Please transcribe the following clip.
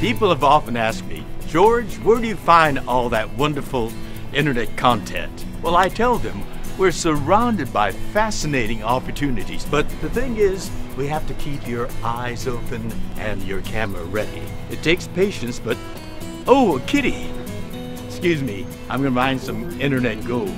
People have often asked me, George, where do you find all that wonderful internet content? Well, I tell them, we're surrounded by fascinating opportunities. But the thing is, we have to keep your eyes open and your camera ready. It takes patience, but, oh, a kitty. Excuse me, I'm gonna find some internet gold.